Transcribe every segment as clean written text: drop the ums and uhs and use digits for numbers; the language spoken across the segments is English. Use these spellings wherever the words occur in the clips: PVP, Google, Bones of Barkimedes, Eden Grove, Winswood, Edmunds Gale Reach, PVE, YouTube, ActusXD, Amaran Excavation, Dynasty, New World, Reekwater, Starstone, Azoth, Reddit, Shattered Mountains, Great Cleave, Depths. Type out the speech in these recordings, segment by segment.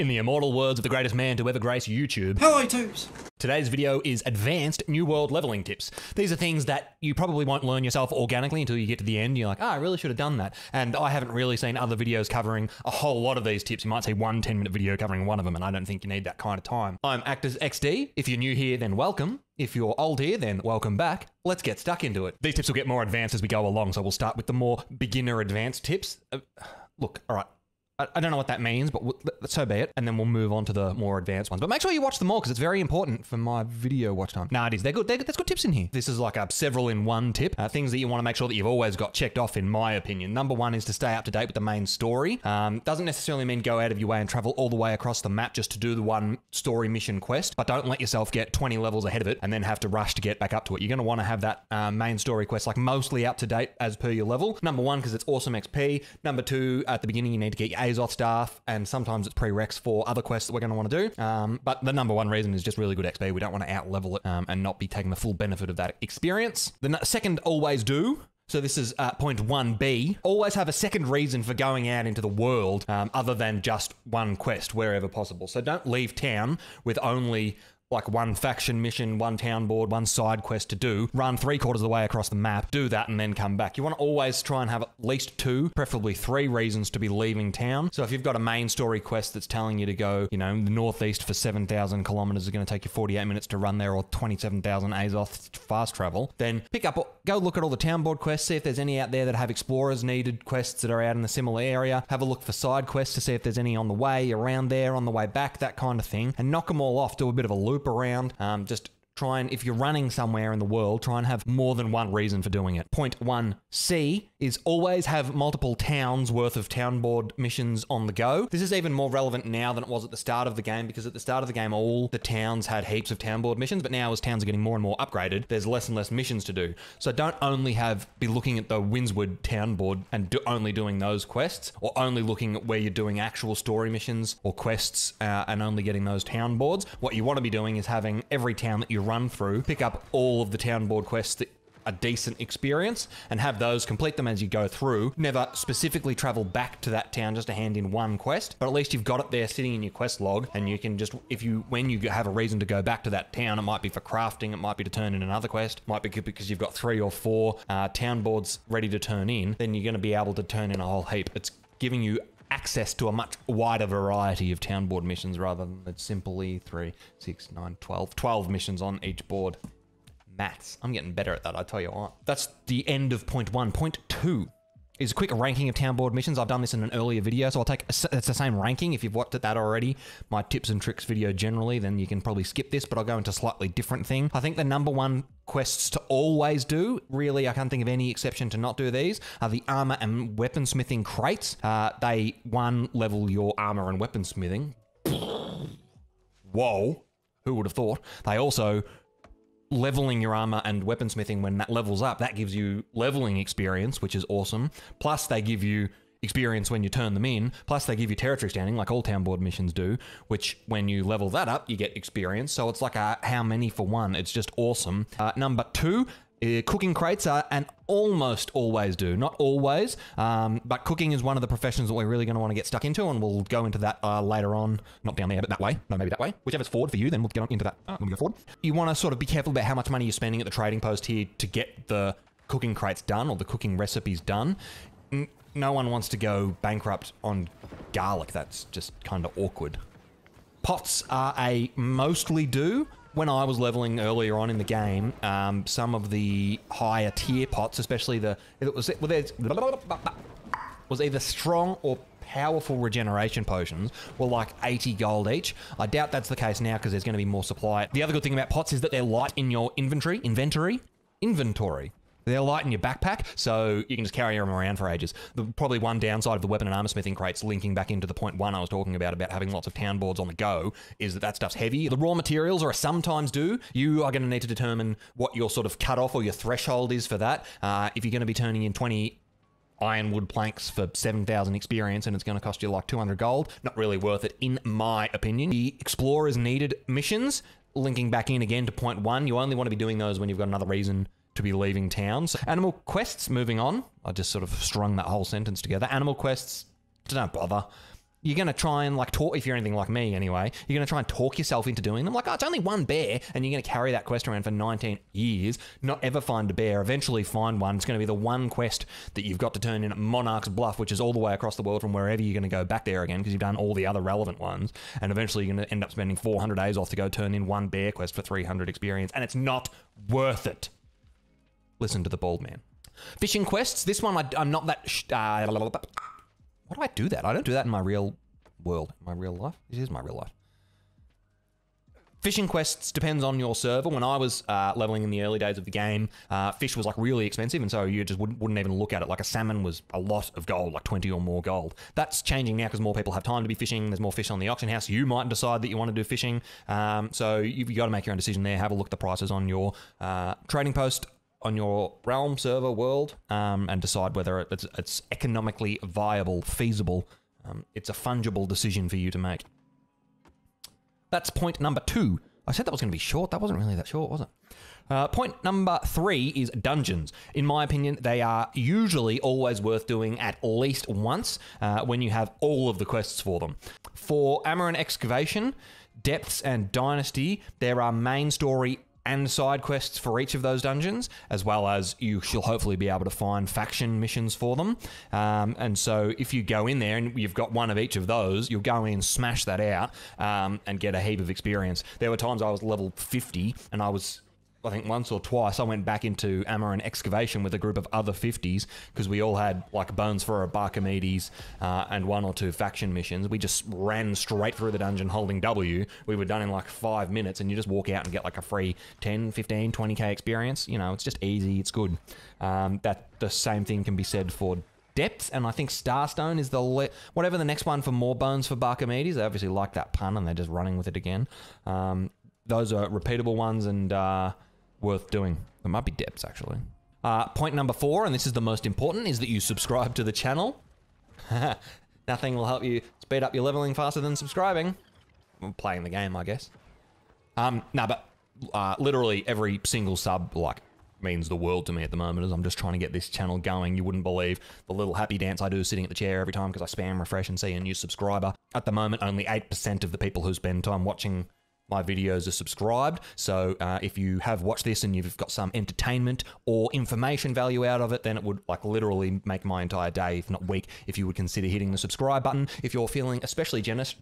In the immortal words of the greatest man to ever grace YouTube, hello tubes! Today's video is advanced New World leveling tips. These are things that you probably won't learn yourself organically until you get to the end. You're like, I really should have done that. And I haven't really seen other videos covering a whole lot of these tips. You might see one 10-minute video covering one of them, and I don't think you need that kind of time. I'm ActusXD. If you're new here, then welcome. If you're old here, then welcome back. Let's get stuck into it. These tips will get more advanced as we go along, so we'll start with the more beginner advanced tips. Look, all right. I don't know what that means, but so be it. And then we'll move on to the more advanced ones. But make sure you watch them all because it's very important for my video watch time. Nah, it is. They're good. There's good tips in here. This is like a several in one tip. Things that you want to make sure that you've always got checked off, in my opinion. Number one is to stay up to date with the main story. Doesn't necessarily mean go out of your way and travel all the way across the map just to do the one story mission quest, but don't let yourself get 20 levels ahead of it and then have to rush to get back up to it. You're going to want to have that main story quest like mostly up to date as per your level. Number one, because it's awesome XP. Number two, at the beginning, you need to get your Azoth staff, and sometimes it's prereqs for other quests that we're going to want to do. But the number one reason is just really good XP. We don't want to outlevel it and not be taking the full benefit of that experience. The second, always do. So this is point 1B. Always have a second reason for going out into the world other than just one quest wherever possible. So don't leave town with only like one faction mission, one town board, one side quest to do, run 3/4 of the way across the map, do that, and then come back. You want to always try and have at least two, preferably three reasons to be leaving town. So if you've got a main story quest that's telling you to go, you know, the northeast for 7,000 kilometers is going to take you 48 minutes to run there, or 27,000 Azoth fast travel, then pick up, go look at all the town board quests, see if there's any out there that have explorers needed quests that are out in the similar area. Have a look for side quests to see if there's any on the way, around there, on the way back, that kind of thing, and knock them all off. Do a bit of a loop around. Just try and, if you're running somewhere in the world, try and have more than one reason for doing it. Point 1C is always have multiple towns worth of town board missions on the go. This is even more relevant now than it was at the start of the game, because at the start of the game, all the towns had heaps of town board missions, but now as towns are getting more and more upgraded, there's less and less missions to do. So don't only be looking at the Winswood town board and only doing those quests, or only looking at where you're doing actual story missions or quests and only getting those town boards. What you want to be doing is having every town that you run through, pick up all of the town board quests that a decent experience and have those, complete them as you go through. Never specifically travel back to that town just to hand in one quest, but at least you've got it there sitting in your quest log, and you can just, when you have a reason to go back to that town, it might be for crafting, it might be to turn in another quest, might be because you've got 3 or 4 town boards ready to turn in, then you're going to be able to turn in a whole heap. It's giving you access to a much wider variety of town board missions rather than simply 3, 6, 9, 12 missions on each board. Maths. I'm getting better at that, I tell you what. That's the end of point 1. Point 2 is a quick ranking of town board missions. I've done this in an earlier video, so I'll take, it's the same ranking. If you've watched that already, my tips and tricks video generally, then you can probably skip this, but I'll go into a slightly different thing. I think the number one quests to always do, really, I can't think of any exception to not do these, are the armor and weaponsmithing crates. They level your armor and weaponsmithing. Whoa, who would have thought? They also, leveling your armor and weaponsmithing, when that levels up, that gives you leveling experience, which is awesome. Plus they give you experience when you turn them in, plus they give you territory standing like all town board missions do, which when you level that up, you get experience. So it's like a how many for one, it's just awesome. Number 2, cooking crates are an almost always do. Not always, but cooking is one of the professions that we're really going to want to get stuck into, and we'll go into that later on. Not down there, but that way. No, maybe that way. Whichever's forward for you, then we'll get on into that. Let me go forward. You want to sort of be careful about how much money you're spending at the trading post here to get the cooking crates done, or the cooking recipes done. No one wants to go bankrupt on garlic. That's just kind of awkward. Pots are a mostly do. When I was leveling earlier on in the game, some of the higher tier pots, especially it was either strong or powerful regeneration potions, were like 80 gold each. I doubt that's the case now because there's going to be more supply. The other good thing about pots is that they're light in your inventory. They're light in your backpack, so you can just carry them around for ages. Probably one downside of the weapon and armor smithing crates, linking back into the point 1 I was talking about having lots of town boards on the go, is that stuff's heavy. The raw materials are a sometimes do. You are going to need to determine what your sort of cutoff or your threshold is for that. If you're going to be turning in 20 ironwood planks for 7,000 experience and it's going to cost you like 200 gold, not really worth it in my opinion. The explorers needed missions, linking back in again to point 1, you only want to be doing those when you've got another reason to be leaving town. So animal quests, moving on. I just sort of strung that whole sentence together. Animal quests, don't bother. you're going to try and like talk, if you're anything like me anyway, you're going to try and talk yourself into doing them. Like, oh, it's only one bear. And you're going to carry that quest around for 19 years, not ever find a bear, eventually find one. It's going to be the one quest that you've got to turn in at Monarch's Bluff, which is all the way across the world from wherever you're going to go back there again, because you've done all the other relevant ones. And eventually you're going to end up spending 400 days off to go turn in one bear quest for 300 experience. And it's not worth it. Listen to the bald man. Fishing quests. This one, I'm not that... Why do I do that? I don't do that in my real world. My real life? It is my real life. Fishing quests depends on your server. When I was leveling in the early days of the game, fish was like really expensive, and so you just wouldn't even look at it. Like a salmon was a lot of gold, like 20 or more gold. That's changing now because more people have time to be fishing. There's more fish on the auction house. You might decide that you want to do fishing. So you've got to make your own decision there. Have a look at the prices on your trading post, on your realm, server, world, and decide whether it's economically viable, feasible. It's a fungible decision for you to make. That's point number 2. I said that was going to be short. That wasn't really that short, was it? Point number 3 is dungeons. In my opinion, they are usually always worth doing at least once when you have all of the quests for them. For Amaran Excavation, Depths, and Dynasty, there are main story and side quests for each of those dungeons, as well as you shall hopefully be able to find faction missions for them. And so if you go in there and you've got one of each of those, you'll go in, smash that out, and get a heap of experience. There were times I was level 50 and I think once or twice I went back into Amaran Excavation with a group of other 50s because we all had like Bones of Barkimedes and one or two faction missions. We just ran straight through the dungeon holding W. We were done in like 5 minutes, and you just walk out and get like a free 10, 15, 20k experience. You know, it's just easy. It's good. That the same thing can be said for Depths, and I think Starstone is the whatever the next one for more Bones of Barkimedes. They obviously like that pun and they're just running with it again. Those are repeatable ones and... worth doing. It might be Depths, actually. Point number 4, and this is the most important, is that you subscribe to the channel. Nothing will help you speed up your leveling faster than subscribing. Well, playing the game, I guess. No, but literally every single sub, like, means the world to me at the moment, as I'm just trying to get this channel going. You wouldn't believe the little happy dance I do sitting at the chair every time because I spam refresh and see a new subscriber. At the moment, only 8% of the people who spend time watching my videos are subscribed, so if you have watched this and you've got some entertainment or information value out of it, then it would like literally make my entire day, if not week, if you would consider hitting the subscribe button. If you're feeling especially generous,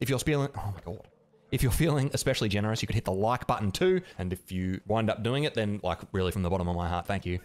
if you're feeling especially generous, you could hit the like button too, and if you wind up doing it, then like really from the bottom of my heart, thank you.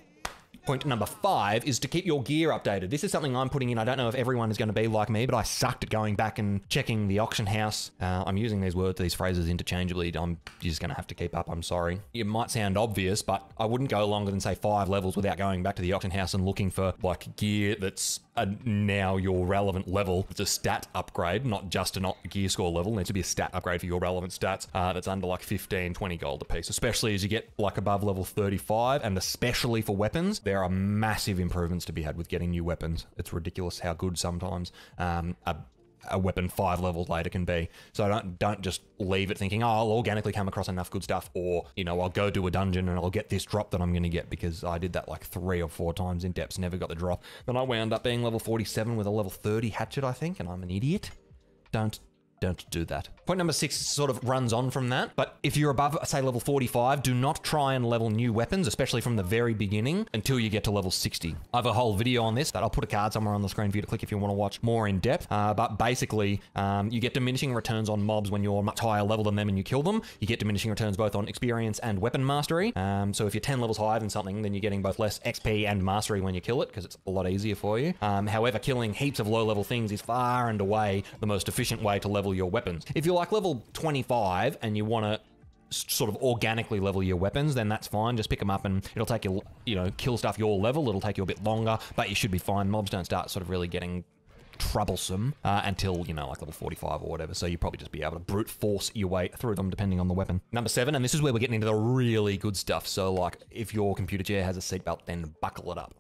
Point number 5 is to keep your gear updated. This is something I'm putting in. I don't know if everyone is going to be like me, but I sucked at going back and checking the auction house. I'm using these words, these phrases interchangeably. I'm just going to have to keep up. I'm sorry. It might sound obvious, but I wouldn't go longer than say 5 levels without going back to the auction house and looking for like gear that's now your relevant level. It's a stat upgrade, not just a gear score level. It needs to be a stat upgrade for your relevant stats. That's under like 15, 20 gold a piece, especially as you get like above level 35, and especially for weapons. There are massive improvements to be had with getting new weapons. It's ridiculous how good sometimes a weapon 5 levels later can be. So don't just leave it thinking, oh, I'll organically come across enough good stuff, or, you know, I'll go do a dungeon and I'll get this drop that I'm going to get, because I did that like 3 or 4 times in Depths, never got the drop. Then I wound up being level 47 with a level 30 hatchet, I think, and I'm an idiot. Don't do that. Point number 6 sort of runs on from that, but if you're above, say, level 45, do not try and level new weapons, especially from the very beginning, until you get to level 60. I have a whole video on this that I'll put a card somewhere on the screen for you to click if you want to watch more in depth, but basically you get diminishing returns on mobs when you're much higher level than them and you kill them. You get diminishing returns both on experience and weapon mastery, so if you're 10 levels higher than something, then you're getting both less XP and mastery when you kill it, because it's a lot easier for you. However, killing heaps of low-level things is far and away the most efficient way to level your weapons. If you're like level 25 and you want to sort of organically level your weapons, then that's fine. Just pick them up and it'll take you, you know, kill stuff your level. It'll take you a bit longer, but you should be fine. Mobs don't start sort of really getting troublesome until, you know, like level 45 or whatever. So you'll probably just be able to brute force your way through them depending on the weapon. Number 7, and this is where we're getting into the really good stuff. So like if your computer chair has a seatbelt, then buckle it up.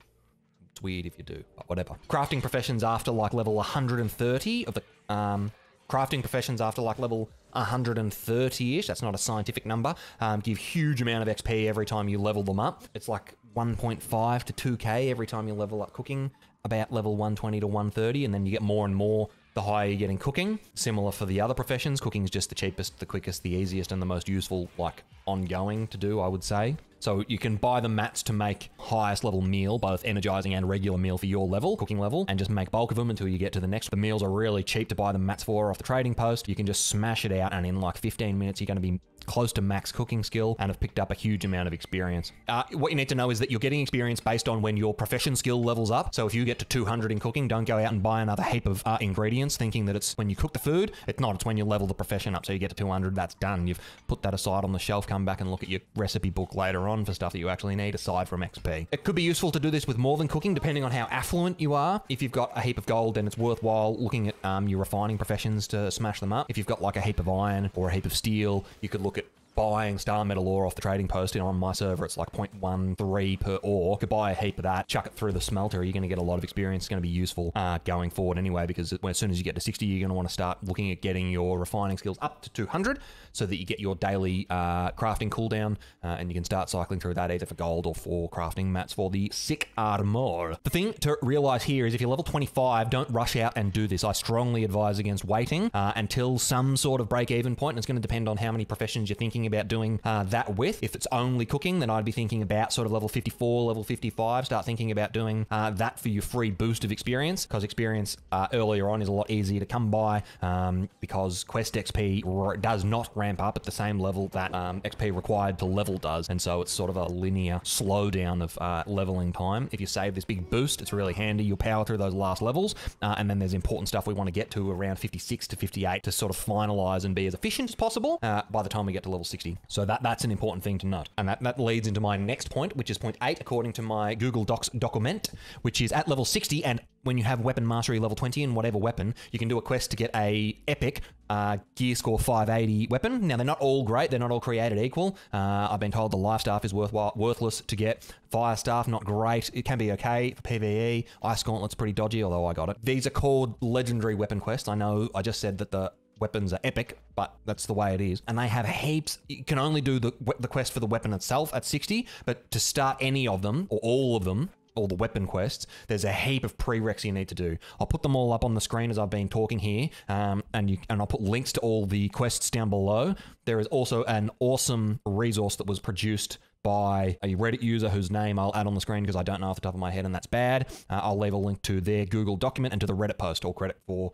It's weird if you do, but whatever. Crafting professions after like level 130 of the... Crafting professions after like level 130-ish, that's not a scientific number, give huge amount of XP every time you level them up. It's like 1.5 to 2k every time you level up cooking, about level 120 to 130, and then you get more and more the higher you get in cooking. Similar for the other professions, cooking is just the cheapest, the quickest, the easiest, and the most useful, like, ongoing to do, I would say. So you can buy the mats to make highest level meal, both energizing and regular meal for your level, cooking level, and just make bulk of them until you get to the next. The meals are really cheap to buy the mats for off the trading post. You can just smash it out, and in like 15 minutes, you're going to be close to max cooking skill and have picked up a huge amount of experience. What you need to know is that you're getting experience based on when your profession skill levels up. So if you get to 200 in cooking, don't go out and buy another heap of ingredients thinking that it's when you cook the food. It's not, it's when you level the profession up. So you get to 200, that's done. You've put that aside on the shelf, come back and look at your recipe book later on for stuff that you actually need aside from XP. It could be useful to do this with more than cooking, depending on how affluent you are. If you've got a heap of gold, then it's worthwhile looking at your refining professions to smash them up. If you've got like a heap of iron or a heap of steel, you could look at buying star metal ore off the trading post. You know, on my server, it's like 0.13 per ore. You could buy a heap of that, chuck it through the smelter. You're going to get a lot of experience. It's going to be useful going forward anyway, because as soon as you get to 60, you're going to want to start looking at getting your refining skills up to 200 so that you get your daily crafting cooldown, and you can start cycling through that either for gold or for crafting mats for the sick armor. The thing to realize here is if you're level 25, don't rush out and do this. I strongly advise against waiting until some sort of break-even point, and it's going to depend on how many professions you're thinking about doing that with. If it's only cooking, then I'd be thinking about sort of level 54, level 55, start thinking about doing that for your free boost of experience, because experience earlier on is a lot easier to come by because quest XP does not ramp up at the same level that XP required to level does. And so it's sort of a linear slowdown of leveling time. If you save this big boost, it's really handy. You'll power through those last levels. And then there's important stuff we want to get to around 56 to 58 to sort of finalize and be as efficient as possible by the time we get to level 60. So that's an important thing to note. And that leads into my next point, which is point 8, according to my Google Docs document, which is at level 60 and when you have weapon mastery level 20 in whatever weapon, you can do a quest to get a epic gear score 580 weapon. Now, they're not all great. They're not all created equal. I've been told the life staff is worthless to get. Fire staff, not great. It can be okay for PVE. Ice gauntlet's pretty dodgy, although I got it. These are called legendary weapon quests. I know I just said that the weapons are epic, but that's the way it is. And they have heaps. You can only do the quest for the weapon itself at 60, but to start any of them, or all of them, all the weapon quests, there's a heap of prereqs you need to do. I'll put them all up on the screen as I've been talking here, and I'll put links to all the quests down below. There is also an awesome resource that was produced by a Reddit user whose name I'll add on the screen because I don't know off the top of my head, and that's bad. I'll leave a link to their Google document and to the Reddit post. All credit for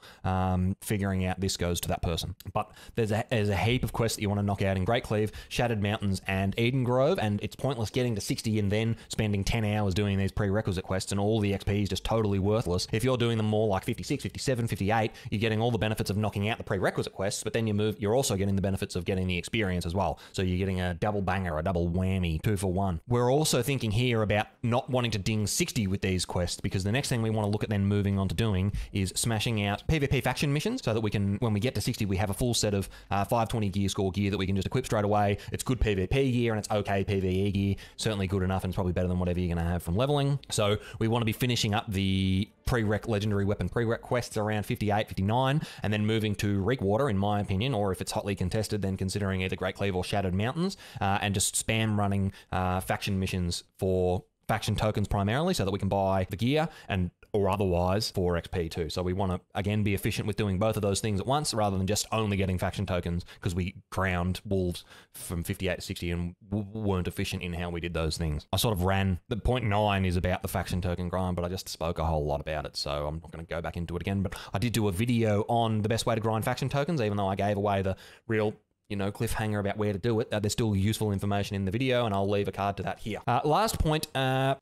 figuring out this goes to that person. But there's a heap of quests that you want to knock out in Great Cleave, Shattered Mountains, and Eden Grove, and it's pointless getting to 60 and then spending 10 hours doing these prerequisite quests, and all the XP is just totally worthless. If you're doing them more like 56, 57, 58, you're getting all the benefits of knocking out the prerequisite quests, but then you're also getting the benefits of getting the experience as well. So you're getting a double banger, a double whammy. 2 for 1. We're also thinking here about not wanting to ding 60 with these quests, because the next thing we want to look at then moving on to doing is smashing out PvP faction missions so that we can, when we get to 60, we have a full set of 520 gear score gear that we can just equip straight away. It's good PvP gear and it's okay PvE gear, certainly good enough, and it's probably better than whatever you're going to have from leveling. So we want to be finishing up the prereq legendary weapon prereq quests around 58, 59, and then moving to Reekwater, in my opinion, or if it's hotly contested, then considering either Great Cleave or Shattered Mountains, and just spam running faction missions for faction tokens primarily so that we can buy the gear and or otherwise for XP too. So we want to, again, be efficient with doing both of those things at once rather than just only getting faction tokens, because we ground wolves from 58 to 60 and weren't efficient in how we did those things. I sort of ran, the point 9 is about the faction token grind, but I just spoke a whole lot about it, so I'm not going to go back into it again, but I did do a video on the best way to grind faction tokens, even though I gave away the real, you know, cliffhanger about where to do it. There's still useful information in the video, and I'll leave a card to that here. The last point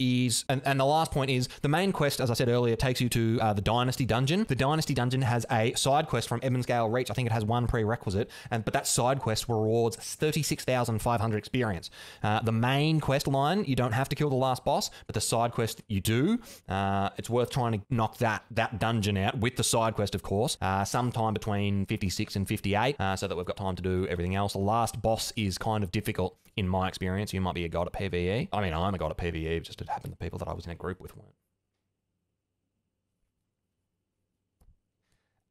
is the main quest, as I said earlier, takes you to the Dynasty Dungeon. The Dynasty Dungeon has a side quest from Edmunds Gale Reach. I think it has one prerequisite, but that side quest rewards 36,500 experience. The main quest line, you don't have to kill the last boss, but the side quest you do. It's worth trying to knock that dungeon out with the side quest, of course, sometime between 56 and 58, so that we've got time to do everything else. The last boss is kind of difficult in my experience. You might be a god at PvE. I mean, I'm a god at PvE, just it happened the people that I was in a group with weren't.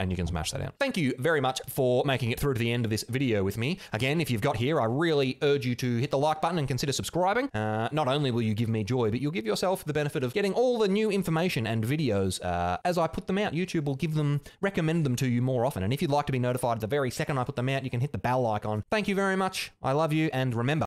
and you can smash that out. Thank you very much for making it through to the end of this video with me. Again, if you've got here, I really urge you to hit the like button and consider subscribing. Not only will you give me joy, but you'll give yourself the benefit of getting all the new information and videos as I put them out. YouTube will give them, recommend them to you more often. And if you'd like to be notified the very second I put them out, you can hit the bell icon. Thank you very much. I love you, and remember,